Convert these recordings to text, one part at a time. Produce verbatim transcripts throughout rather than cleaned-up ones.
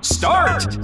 Start! Yes!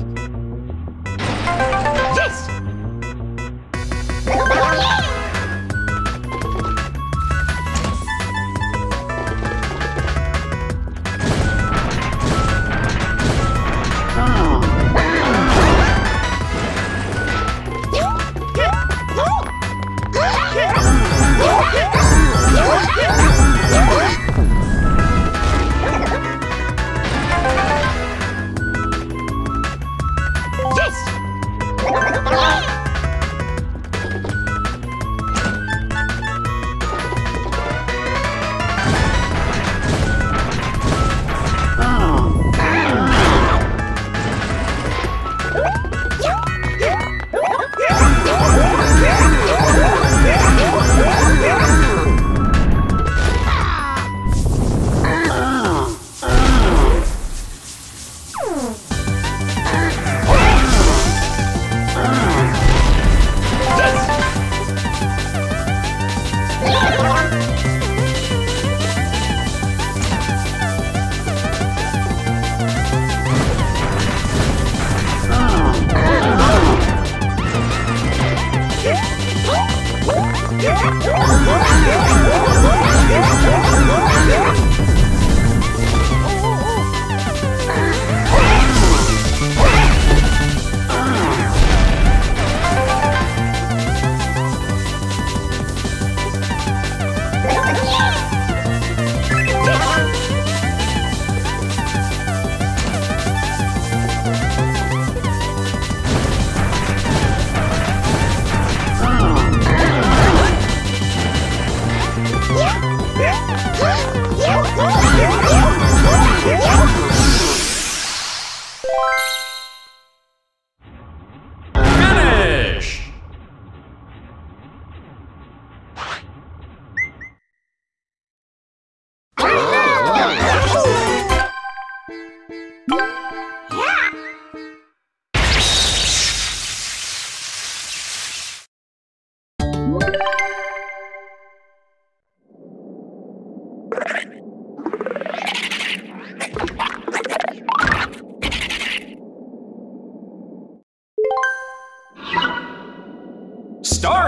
Start!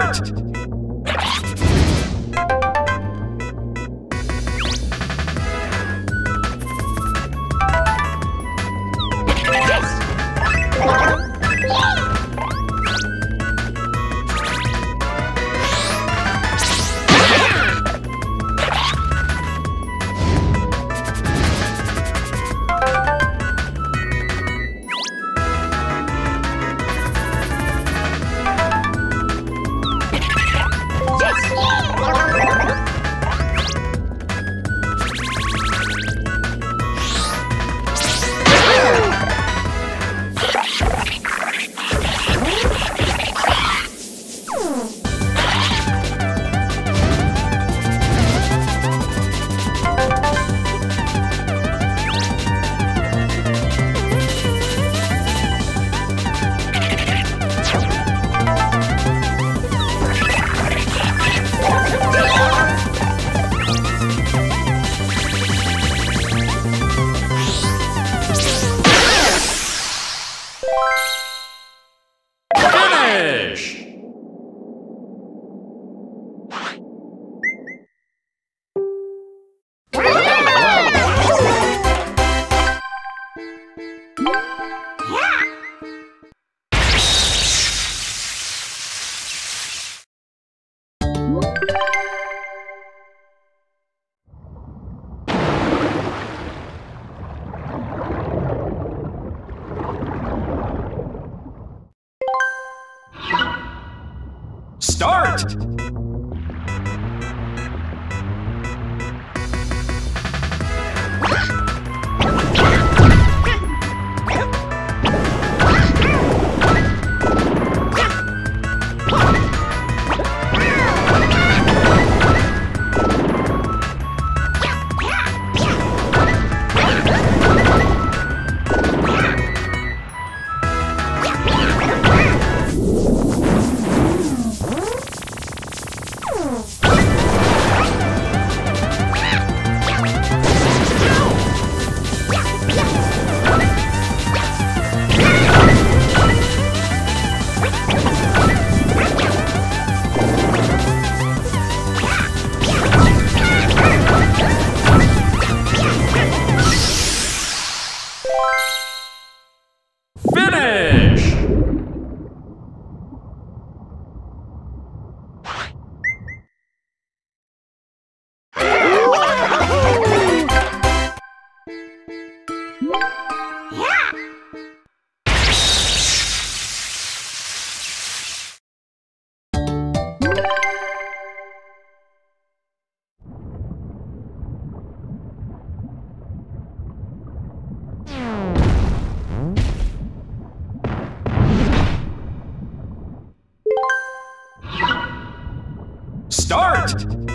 Start! Start!